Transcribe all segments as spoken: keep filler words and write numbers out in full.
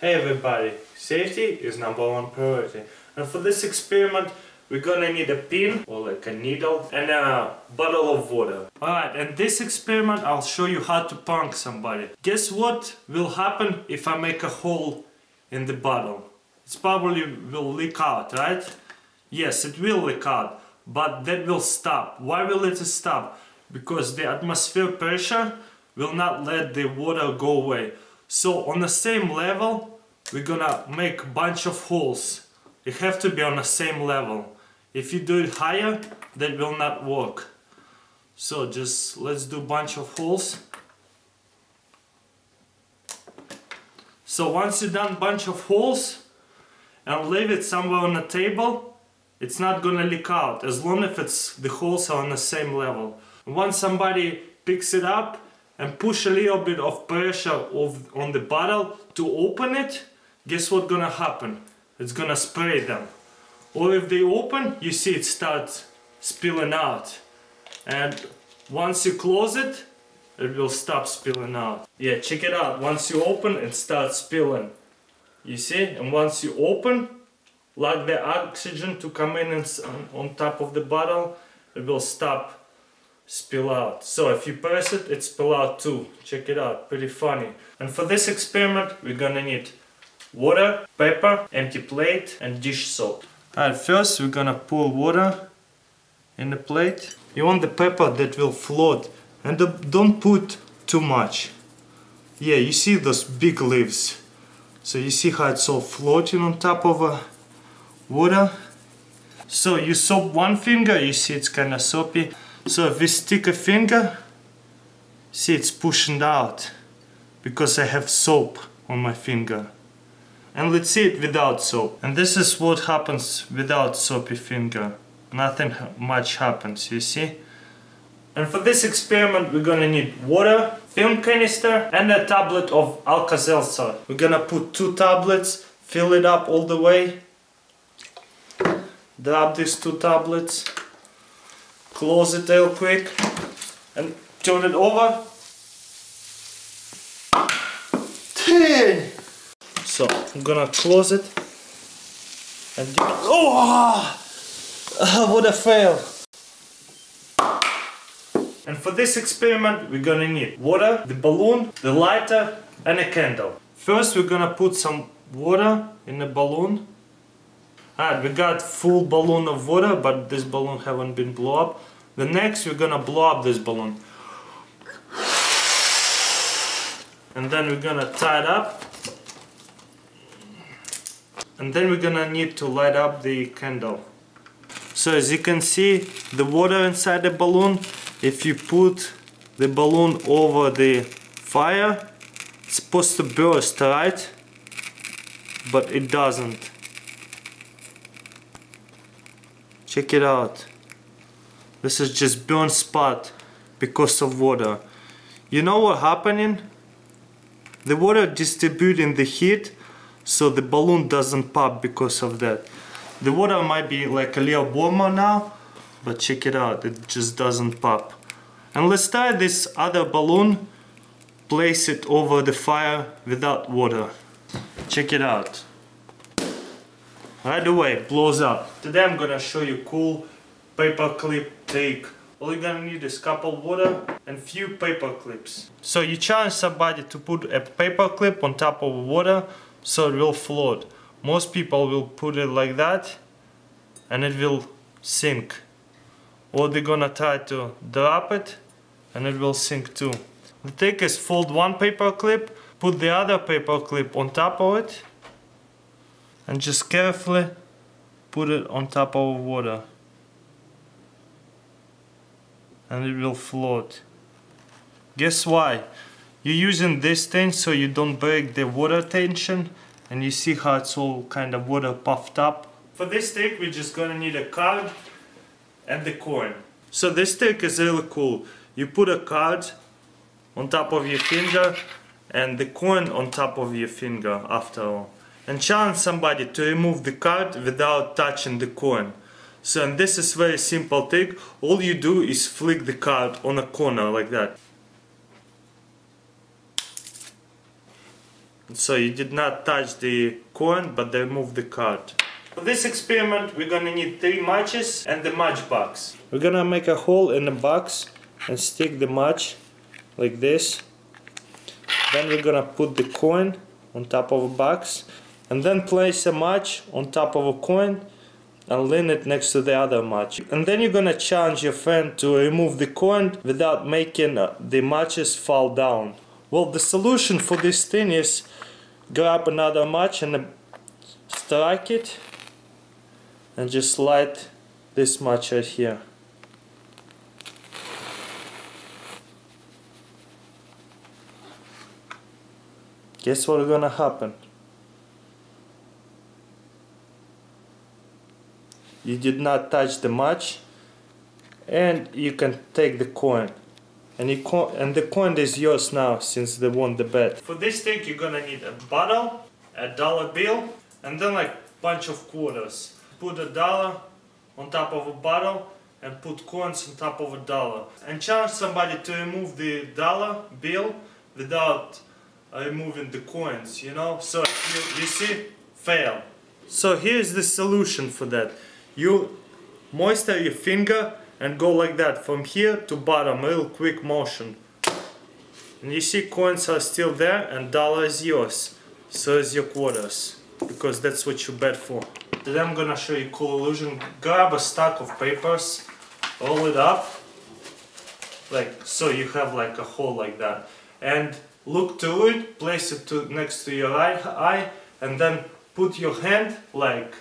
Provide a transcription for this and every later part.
Hey everybody, safety is number one priority, and for this experiment we're gonna need a pin or like a needle and a bottle of water. Alright, and this experiment I'll show you how to prank somebody. Guess what will happen if I make a hole in the bottle? It's probably will leak out, right? Yes, it will leak out, but that will stop. Why will it stop? Because the atmosphere pressure will not let the water go away. So on the same level, we're gonna make a bunch of holes. They have to be on the same level. If you do it higher, that will not work. So just let's do a bunch of holes. So once you've done a bunch of holes and leave it somewhere on the table, it's not gonna leak out as long as it's, the holes are on the same level. Once somebody picks it up and push a little bit of pressure of, on the bottle to open it, guess what's gonna happen? It's gonna spray them. Or if they open, you see it starts spilling out. And once you close it, it will stop spilling out. Yeah, check it out. Once you open, it starts spilling. You see? And once you open, like the oxygen to come in and on top of the bottle, it will stop spill out. So if you press it, it spills out too. Check it out, pretty funny. And for this experiment, we're gonna need water, paper, empty plate, and dish soap. Alright, first we're gonna pour water in the plate. You want the paper that will float, and don't put too much. Yeah, you see those big leaves. So you see how it's all floating on top of uh, water. So you soap one finger, you see it's kinda soapy. So if we stick a finger, see it's pushing out because I have soap on my finger. And let's see it without soap. And this is what happens without soapy finger. Nothing much happens, you see? And for this experiment we're gonna need water, film canister, and a tablet of Alka-Seltzer. We're gonna put two tablets, fill it up all the way. Drop these two tablets. Close it real quick and turn it over. So I'm gonna close it and do it. Oh, what a fail! And for this experiment, we're gonna need water, the balloon, the lighter, and a candle. First, we're gonna put some water in the balloon. Alright, we got full balloon of water, but this balloon haven't been blown up. The next, we're gonna blow up this balloon. And then we're gonna tie it up. And then we're gonna need to light up the candle. So as you can see, the water inside the balloon, if you put the balloon over the fire, it's supposed to burst, right? But it doesn't. Check it out. This is just burn spot because of water. You know what happening? The water distributing the heat, so the balloon doesn't pop because of that. The water might be like a little warmer now, but check it out, it just doesn't pop. And let's try this other balloon, place it over the fire without water. Check it out. Right away, it blows up. Today I'm gonna show you cool paper clip trick. All you're gonna need is cup of water and few paper clips. So you challenge somebody to put a paper clip on top of water so it will float. Most people will put it like that and it will sink. Or they're gonna try to drop it and it will sink too. The trick is fold one paper clip, put the other paper clip on top of it, and just carefully put it on top of water and it will float. Guess why? You're using this thing so you don't break the water tension, and you see how it's all kind of water puffed up. For this trick we're just gonna need a card and the coin. So this trick is really cool. You put a card on top of your finger and the coin on top of your finger after all. And challenge somebody to remove the card without touching the coin. So, and this is very simple trick. All you do is flick the card on a corner like that. So you did not touch the coin, but they moved the card. For this experiment we're gonna need three matches and the match box. We're gonna make a hole in the box and stick the match like this. Then we're gonna put the coin on top of a box and then place a match on top of a coin and lean it next to the other match. And then you're gonna challenge your friend to remove the coin without making the matches fall down. Well, the solution for this thing is grab another match and strike it and just light this match right here. Guess what's gonna happen? You did not touch the match, and you can take the coin, and you co and the coin is yours now since they won the bet. For this thing, you're gonna need a bottle, a dollar bill, and then like bunch of quarters. Put a dollar on top of a bottle and put coins on top of a dollar, and challenge somebody to remove the dollar bill without uh, removing the coins. You know, so you, you see, fail. So here's the solution for that. You moisten your finger and go like that from here to bottom, real quick motion. And you see coins are still there and dollar is yours. So is your quarters, because that's what you bet for. Today I'm gonna show you a cool illusion. Grab a stack of papers, roll it up, like so you have like a hole like that. And look to it, place it to, next to your right eye, and then put your hand like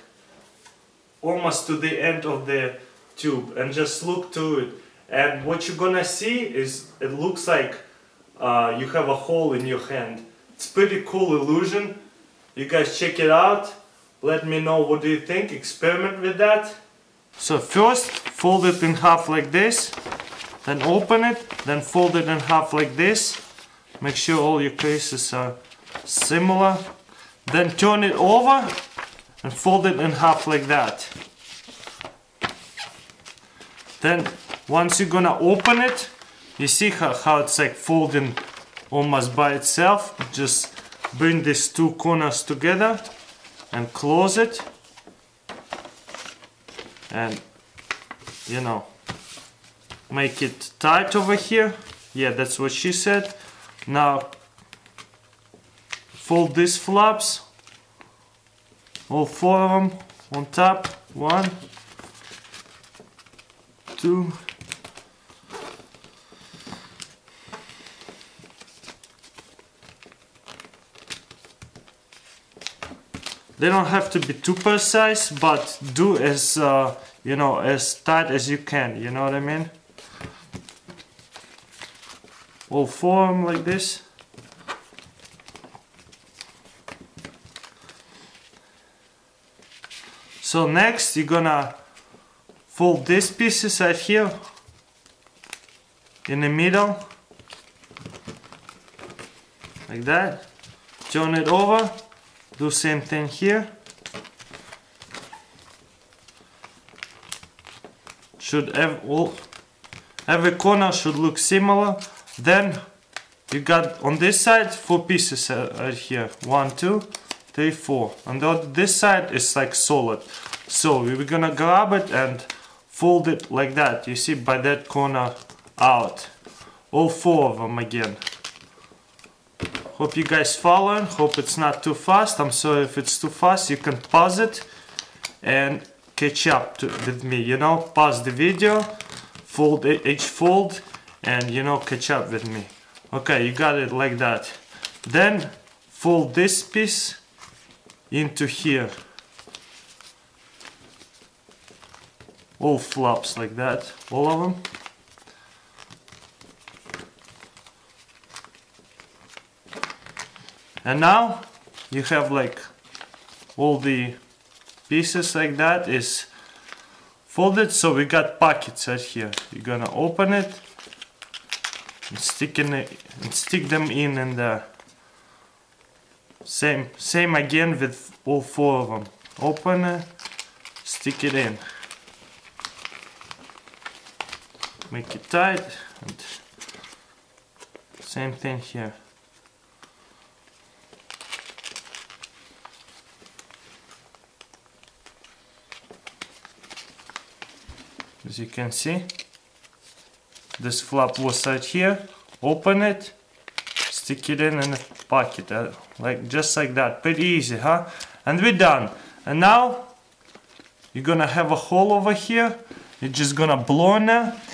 almost to the end of the tube and just look to it, and what you're gonna see is it looks like uh, you have a hole in your hand. It's pretty cool illusion. You guys check it out, let me know what do you think, experiment with that. So first fold it in half like this, then open it, then fold it in half like this, make sure all your creases are similar, then turn it over and fold it in half like that. Then once you're gonna open it, you see how, how it's like folding almost by itself. Just bring these two corners together and close it, and you know, make it tight over here. Yeah, that's what she said. Now fold these flaps, all four of them on top, one, two, they don't have to be too precise, but do as, uh, you know, as tight as you can, you know what I mean? All four of them like this. So next you're gonna fold these pieces right here in the middle like that, turn it over, do same thing here, should have all, every corner should look similar. Then you got on this side four pieces right here, one, two, three, four, and on this side is like solid. So we're gonna grab it and fold it like that, you see, by that corner out, all four of them again. Hope you guys following, hope it's not too fast. I'm sorry if it's too fast, you can pause it and catch up to, with me, you know, pause the video, fold each fold and, you know, catch up with me. Okay, you got it like that. Then fold this piece into here, all flaps like that, all of them. And now you have like all the pieces like that is folded, so we got pockets right here. You're gonna open it and stick in it and stick them in in there. Same, same again with all four of them. Open it, stick it in, make it tight, and same thing here. as you can see. This flap was right here, open it, stick it in and pack it, uh, like just like that, pretty easy, huh? And we're done. And now you're gonna have a hole over here, you're just gonna blow in there,